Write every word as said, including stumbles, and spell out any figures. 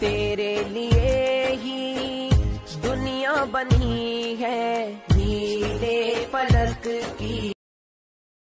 तेरे लिए ही दुनिया बनी है।